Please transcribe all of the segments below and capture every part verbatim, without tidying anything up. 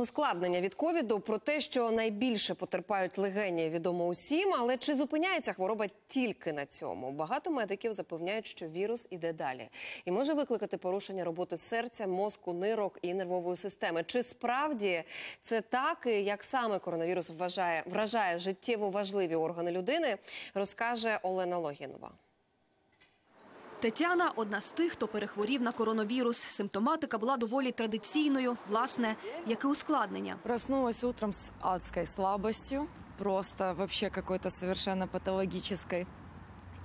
Ускладнення від ковіду, про те, що найбільше потерпають легені, відомо усім, але чи зупиняється хвороба тільки на цьому? Багато медиків запевняють, що вірус іде далі і може викликати порушення роботи серця, мозку, нирок і нервової системи. Чи справді це так, як саме коронавірус вважає, вражає життєво важливі органи людини, розкаже Олена Логінова. Тетяна – одна з тих, хто перехворів на коронавірус. Симптоматика була доволі традиційною, власне, як і ускладнення. Проснулась утром з адською слабостю, просто вообще какой-то совершенно патологической.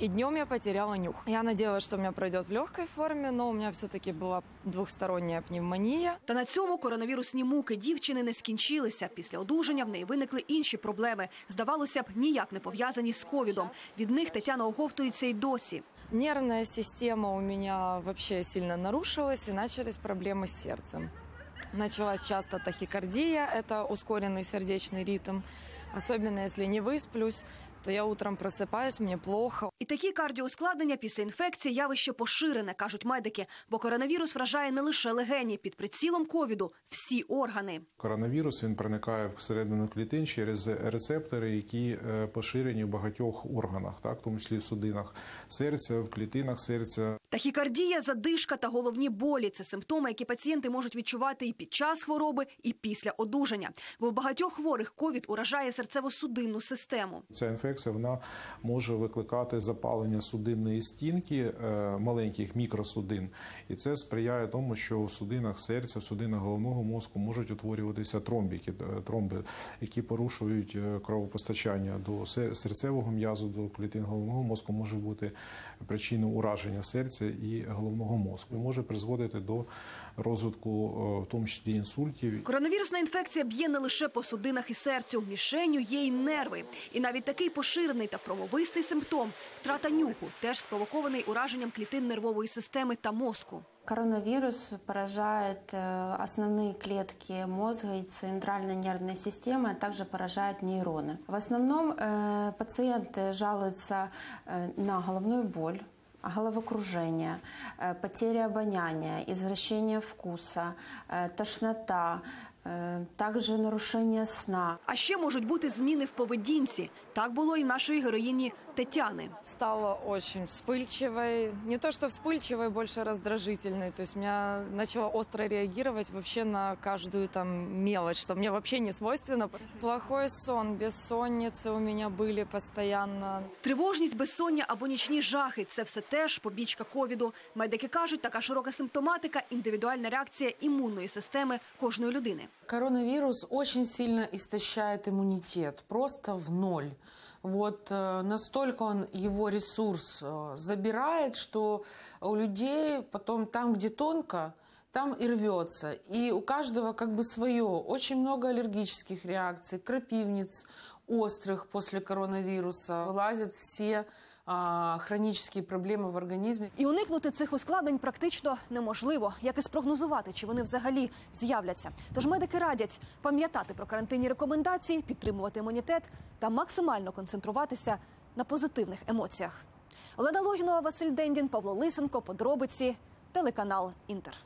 И днем я потеряла нюх. Я надеялась, что у меня пройдет в легкой форме, но у меня все-таки была двостороння пневмонія. Та на цьому коронавірусні муки дівчини не скінчилися. Після одужання в неї виникли інші проблеми. Здавалося б, ніяк не пов'язані з ковідом. Від них Тетяна оговтується й досі. Нервная система у меня вообще сильно нарушилась, и начались проблемы с сердцем. Началась часто тахикардия, это ускоренный сердечный ритм. Особенно, если не высплюсь, то я утром просыпаюсь, мне плохо. І такі кардіоускладнення після інфекції явище поширене, кажуть медики. Бо коронавірус вражає не лише легені. Під прицілом ковіду всі органи. Коронавірус, він проникає всередину клітин через рецептори, які поширені в багатьох органах, так, в тому числі в судинах серця, в клітинах серця. Тахікардія, задишка та головні болі – це симптоми, які пацієнти можуть відчувати і під час хвороби, і після одужання. Бо в багатьох хворих ковід уражає серцево-судинну систему. Ця інфекція, вона може викликати запалення судинної стінки, маленьких мікросудин. І це сприяє тому, що в судинах серця, в судинах головного мозку можуть утворюватися тромбики, тромби, які порушують кровопостачання до серцевого м'язу, до клітин головного мозку, може бути причиною ураження серця і головного мозку. Може призводити до розвитку, в тому числі, інсультів. Коронавірусна інфекція б'є не лише по судинах і серцю. Мішенню є й нерви. І навіть такий поширений та промовистий симптом – втрата нюху, теж спровокований ураженням клітин нервової системи та мозку. Коронавирус поражает основные клетки мозга и центральной нервной системы, а также поражает нейроны. В основном пациенты жалуются на головную боль, головокружение, потеря обоняния, извращение вкуса, тошнота, також нарушення сна. А ще можуть бути зміни в поведінці. Так було і в нашої героїні Тетяни. Стала дуже вспильчивою. Не то, що вспильчивою, більше роздражительною. Тобто, я почала остро реагувати взагалі на кожну там мелочь, що мені взагалі не свойственно. Плохой сон, безсонниці у мене були постійно. Тривожність, безсоння або нічні жахи – це все теж побічка ковіду. Медики кажуть, така широка симптоматика – індивідуальна реакція імунної системи кожної людини. Коронавирус очень сильно истощает иммунитет, просто в ноль. Вот настолько он его ресурс забирает, что у людей потом там, где тонко, там и рвется. И у каждого как бы свое. Очень много аллергических реакций, крапивниц острых после коронавируса. Вылазят все хронічні проблеми в організмі. І уникнути цих ускладнень практично неможливо, як і спрогнозувати, чи вони взагалі з'являться. Тож медики радять пам'ятати про карантинні рекомендації, підтримувати імунітет та максимально концентруватися на позитивних емоціях. Олена Логінова, Василь Дендін, Павло Лисенко, подробиці, телеканал «Інтер».